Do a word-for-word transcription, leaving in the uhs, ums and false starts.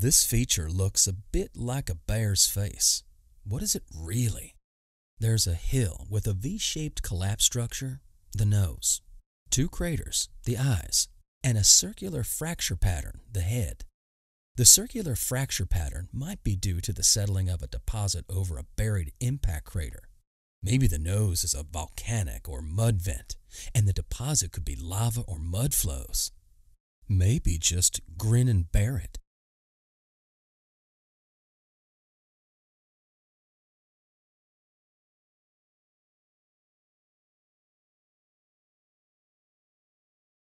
This feature looks a bit like a bear's face. What is it really? There's a hill with a V-shaped collapse structure, the nose, two craters, the eyes, and a circular fracture pattern, the head. The circular fracture pattern might be due to the settling of a deposit over a buried impact crater. Maybe the nose is a volcanic or mud vent, and the deposit could be lava or mud flows. Maybe just grin and bear it.